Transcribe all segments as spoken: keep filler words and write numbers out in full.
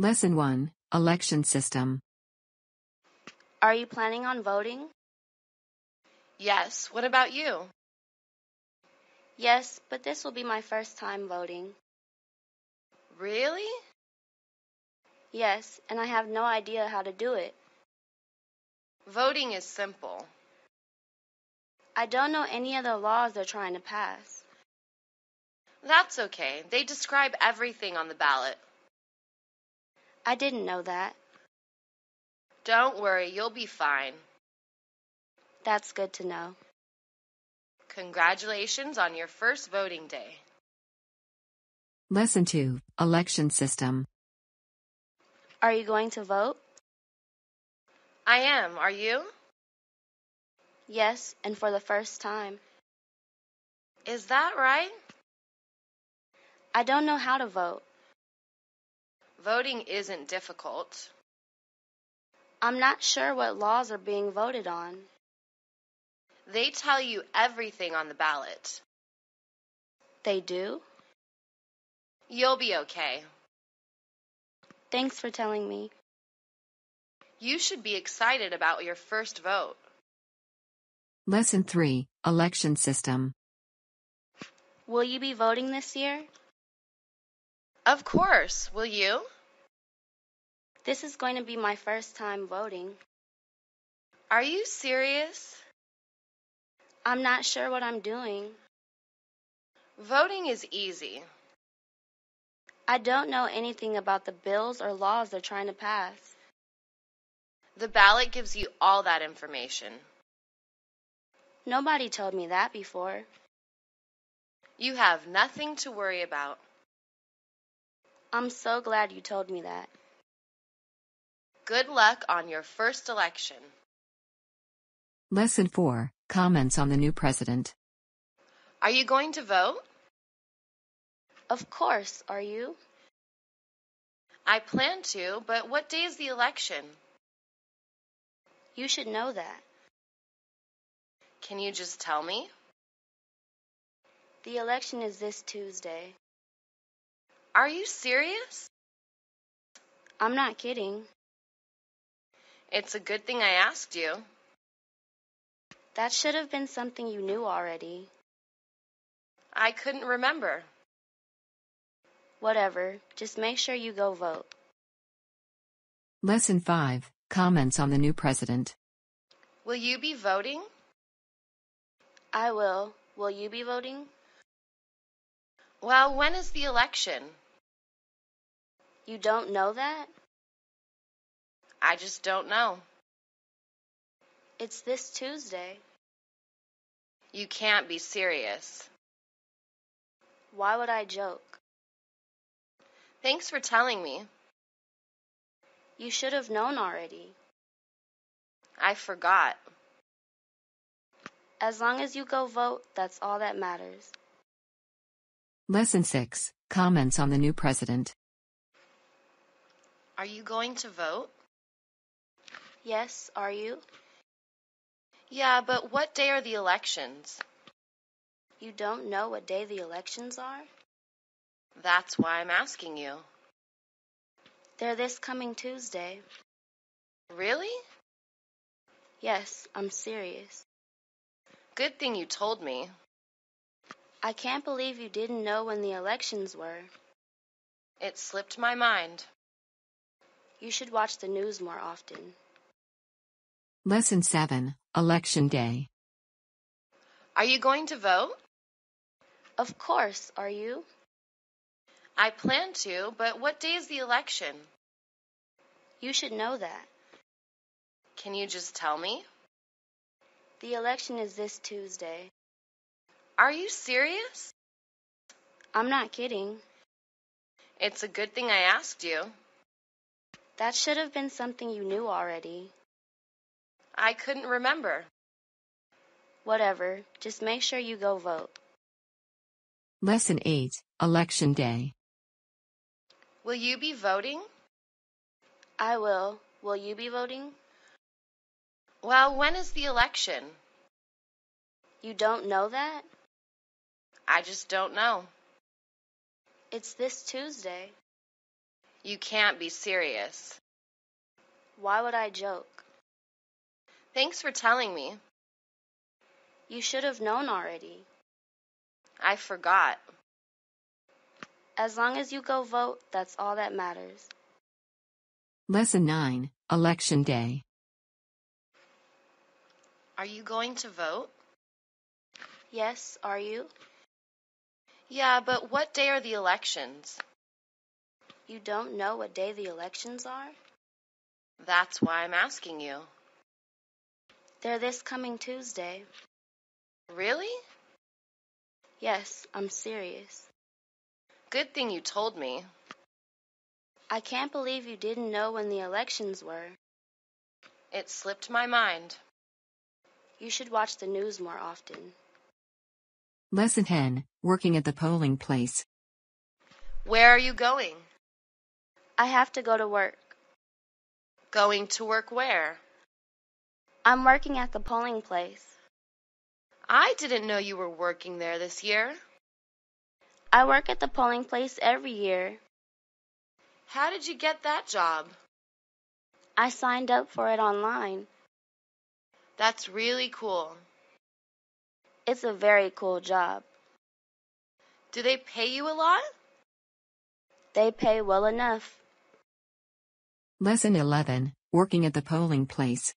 Lesson one, Election System. Are you planning on voting? Yes, what about you? Yes, but this will be my first time voting. Really? Yes, and I have no idea how to do it. Voting is simple. I don't know any of the laws they're trying to pass. That's okay. They describe everything on the ballot. I didn't know that. Don't worry, you'll be fine. That's good to know. Congratulations on your first voting day. Lesson two, Election System. Are you going to vote? I am. Are you? Yes, and for the first time. Is that right? I don't know how to vote. Voting isn't difficult. I'm not sure what laws are being voted on. They tell you everything on the ballot. They do? You'll be okay. Thanks for telling me. You should be excited about your first vote. Lesson three, Election System. Will you be voting this year? Of course. Will you? This is going to be my first time voting. Are you serious? I'm not sure what I'm doing. Voting is easy. I don't know anything about the bills or laws they're trying to pass. The ballot gives you all that information. Nobody told me that before. You have nothing to worry about. I'm so glad you told me that. Good luck on your first election. Lesson four, Comments on the new president. Are you going to vote? Of course, are you? I plan to, but what day is the election? You should know that. Can you just tell me? The election is this Tuesday. Are you serious? I'm not kidding. It's a good thing I asked you. That should have been something you knew already. I couldn't remember. Whatever, just make sure you go vote. Lesson five, Comments on the new president. Will you be voting? I will. Will you be voting? Well, when is the election? You don't know that? I just don't know. It's this Tuesday. You can't be serious. Why would I joke? Thanks for telling me. You should have known already. I forgot. As long as you go vote, that's all that matters. Lesson six, Comments on the new president. Are you going to vote? Yes, are you? Yeah, but what day are the elections? You don't know what day the elections are? That's why I'm asking you. They're this coming Tuesday. Really? Yes, I'm serious. Good thing you told me. I can't believe you didn't know when the elections were. It slipped my mind. You should watch the news more often. Lesson seven, Election Day. Are you going to vote? Of course, are you? I plan to, but what day is the election? You should know that. Can you just tell me? The election is this Tuesday. Are you serious? I'm not kidding. It's a good thing I asked you. That should have been something you knew already. I couldn't remember. Whatever, just make sure you go vote. Lesson eight, Election Day. Will you be voting? I will. Will you be voting? Well, when is the election? You don't know that? I just don't know. It's this Tuesday. You can't be serious. Why would I joke? Thanks for telling me. You should have known already. I forgot. As long as you go vote, that's all that matters. Lesson nine, Election Day. Are you going to vote? Yes, are you? Yeah, but what day are the elections? You don't know what day the elections are? That's why I'm asking you. They're this coming Tuesday. Really? Yes, I'm serious. Good thing you told me. I can't believe you didn't know when the elections were. It slipped my mind. You should watch the news more often. Lesson ten, Working at the Polling Place. Where are you going? I have to go to work. Going to work where? I'm working at the polling place. I didn't know you were working there this year. I work at the polling place every year. How did you get that job? I signed up for it online. That's really cool. It's a very cool job. Do they pay you a lot? They pay well enough. Lesson eleven, Working at the Polling Place.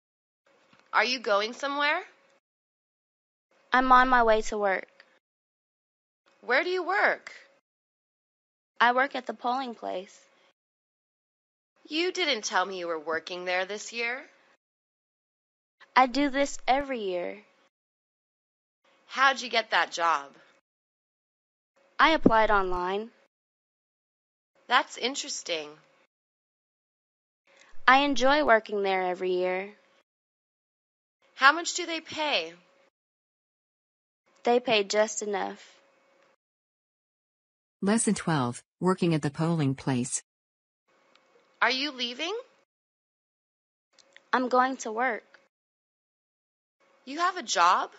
Are you going somewhere? I'm on my way to work. Where do you work? I work at the polling place. You didn't tell me you were working there this year. I do this every year. How'd you get that job? I applied online. That's interesting. I enjoy working there every year. How much do they pay? They pay just enough. Lesson twelve, Working at the Polling Place. Are you leaving? I'm going to work. You have a job?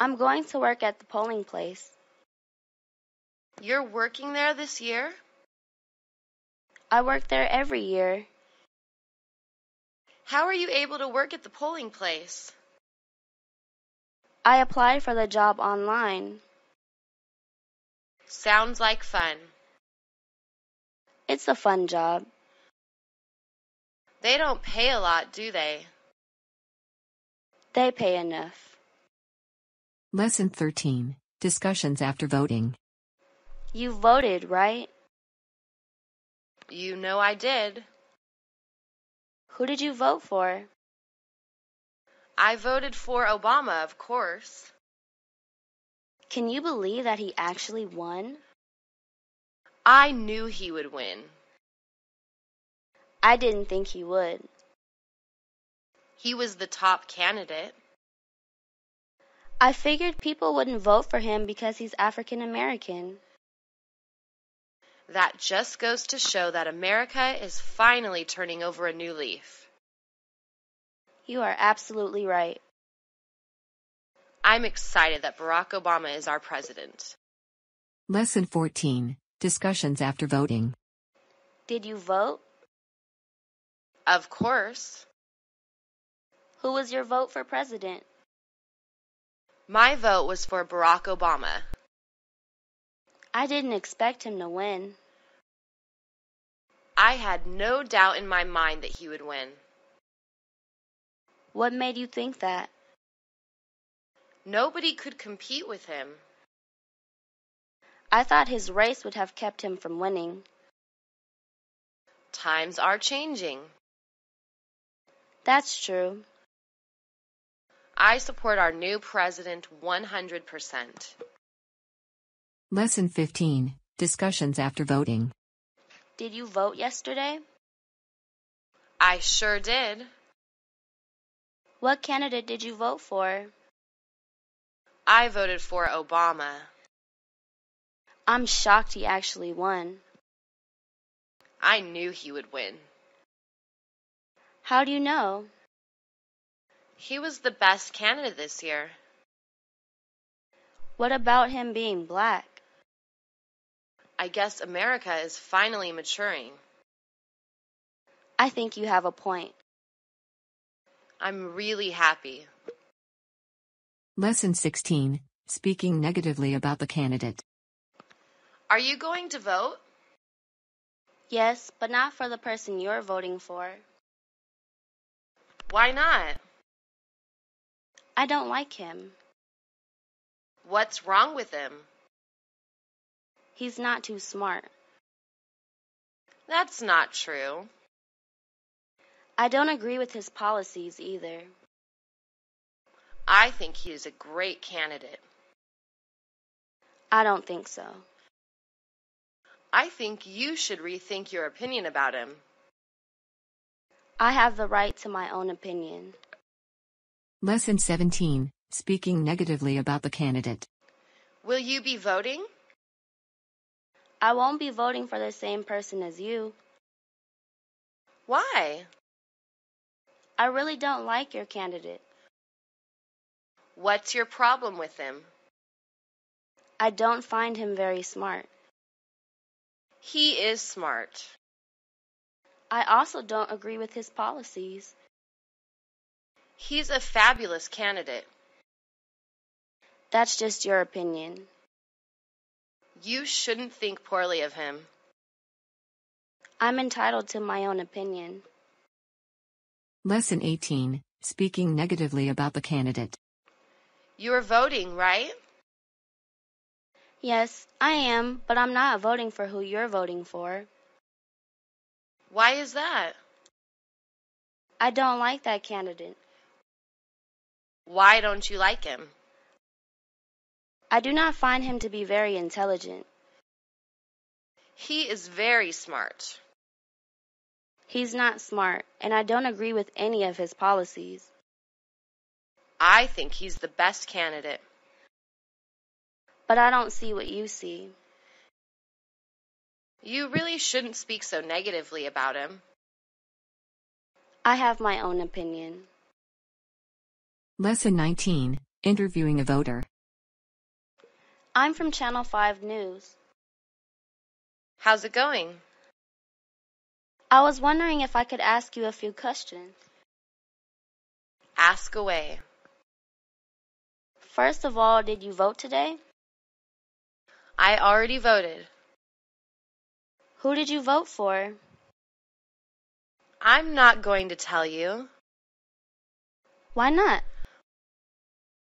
I'm going to work at the polling place. You're working there this year? I work there every year. How are you able to work at the polling place? I applied for the job online. Sounds like fun. It's a fun job. They don't pay a lot, do they? They pay enough. Lesson thirteen, Discussions after voting. You voted, right? You know I did. Who did you vote for? I voted for Obama, of course. Can you believe that he actually won? I knew he would win. I didn't think he would. He was the top candidate. I figured people wouldn't vote for him because he's African American. That just goes to show that America is finally turning over a new leaf. You are absolutely right. I'm excited that Barack Obama is our president. Lesson fourteen, Discussions after voting. Did you vote? Of course. Who was your vote for president? My vote was for Barack Obama. I didn't expect him to win. I had no doubt in my mind that he would win. What made you think that? Nobody could compete with him. I thought his race would have kept him from winning. Times are changing. That's true. I support our new president one hundred percent. Lesson fifteen, Discussions after voting. Did you vote yesterday? I sure did. What candidate did you vote for? I voted for Obama. I'm shocked he actually won. I knew he would win. How do you know? He was the best candidate this year. What about him being black? I guess America is finally maturing. I think you have a point. I'm really happy. Lesson sixteen, speaking negatively about the candidate. Are you going to vote? Yes, but not for the person you're voting for. Why not? I don't like him. What's wrong with him? He's not too smart. That's not true. I don't agree with his policies either. I think he is a great candidate. I don't think so. I think you should rethink your opinion about him. I have the right to my own opinion. Lesson seventeen, speaking negatively about the candidate. Will you be voting? I won't be voting for the same person as you. Why? I really don't like your candidate. What's your problem with him? I don't find him very smart. He is smart. I also don't agree with his policies. He's a fabulous candidate. That's just your opinion. You shouldn't think poorly of him. I'm entitled to my own opinion. Lesson eighteen, speaking negatively about the candidate. You are voting, right? Yes, I am, but I'm not voting for who you're voting for. Why is that? I don't like that candidate. Why don't you like him? I do not find him to be very intelligent. He is very smart. He's not smart, and I don't agree with any of his policies. I think he's the best candidate. But I don't see what you see. You really shouldn't speak so negatively about him. I have my own opinion. Lesson nineteen, interviewing a voter. I'm from Channel five News. How's it going? I was wondering if I could ask you a few questions. Ask away. First of all, did you vote today? I already voted. Who did you vote for? I'm not going to tell you. Why not?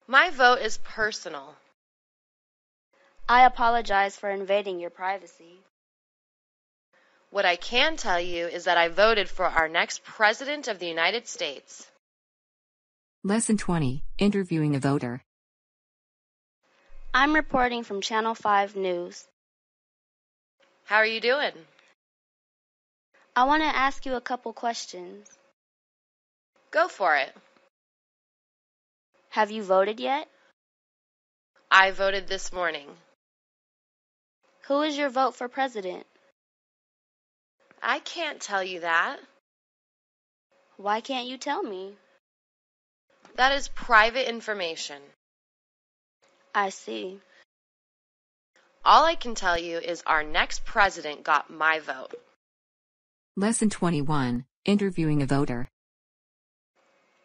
My vote is personal. I apologize for invading your privacy. What I can tell you is that I voted for our next President of the United States. Lesson twenty, interviewing a voter. I'm reporting from Channel five News. How are you doing? I want to ask you a couple questions. Go for it. Have you voted yet? I voted this morning. Who is your vote for president? I can't tell you that. Why can't you tell me? That is private information. I see. All I can tell you is our next president got my vote. Lesson twenty-one, interviewing a voter.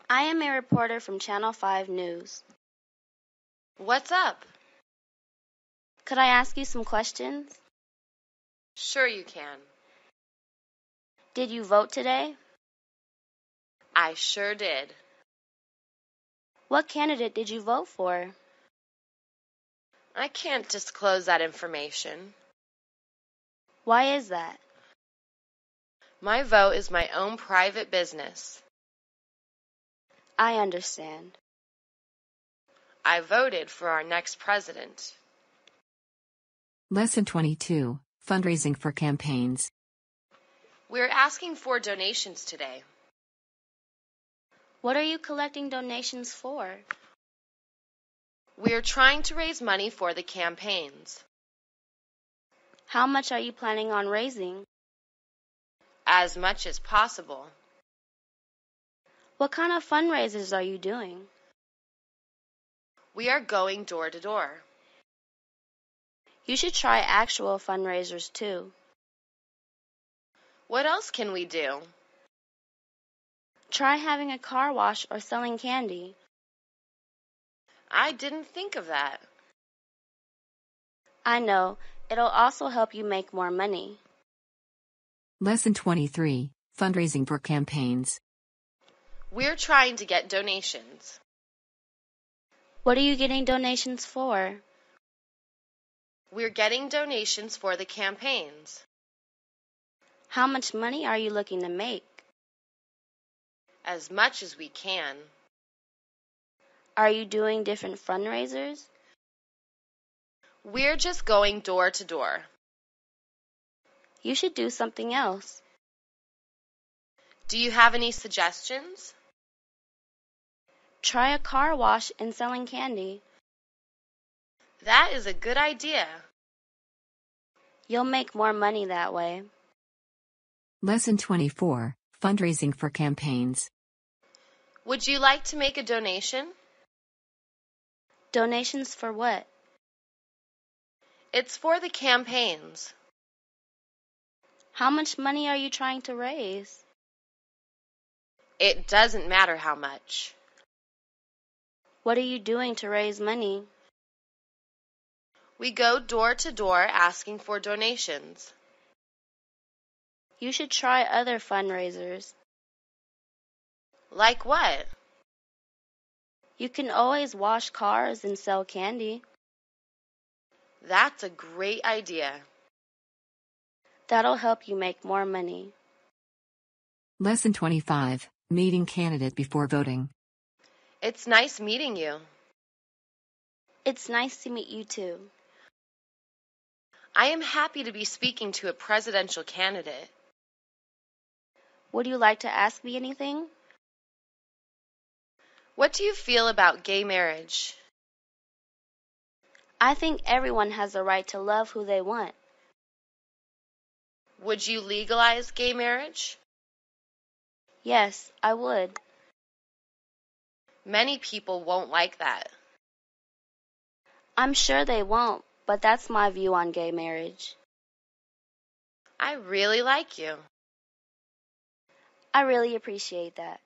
I am a reporter from Channel five News. What's up? Could I ask you some questions? Sure you can. Did you vote today? I sure did. What candidate did you vote for? I can't disclose that information. Why is that? My vote is my own private business. I understand. I voted for our next president. Lesson twenty-two, fundraising for campaigns. We're asking for donations today. What are you collecting donations for? We're trying to raise money for the campaigns. How much are you planning on raising? As much as possible. What kind of fundraisers are you doing? We are going door to door. You should try actual fundraisers too. What else can we do? Try having a car wash or selling candy. I didn't think of that. I know. It'll also help you make more money. Lesson twenty-three. Fundraising for campaigns. We're trying to get donations. What are you getting donations for? We're getting donations for the campaigns. How much money are you looking to make? As much as we can. Are you doing different fundraisers? We're just going door to door. You should do something else. Do you have any suggestions? Try a car wash and selling candy. That is a good idea. You'll make more money that way. Lesson twenty-four. Fundraising for campaigns. Would you like to make a donation? Donations for what? It's for the campaigns. How much money are you trying to raise? It doesn't matter how much. What are you doing to raise money? We go door to door asking for donations. You should try other fundraisers. Like what? You can always wash cars and sell candy. That's a great idea. That'll help you make more money. Lesson twenty-five. Meeting candidate before voting. It's nice meeting you. It's nice to meet you too. I am happy to be speaking to a presidential candidate. Would you like to ask me anything? What do you feel about gay marriage? I think everyone has the right to love who they want. Would you legalize gay marriage? Yes, I would. Many people won't like that. I'm sure they won't, but that's my view on gay marriage. I really like you. I really appreciate that.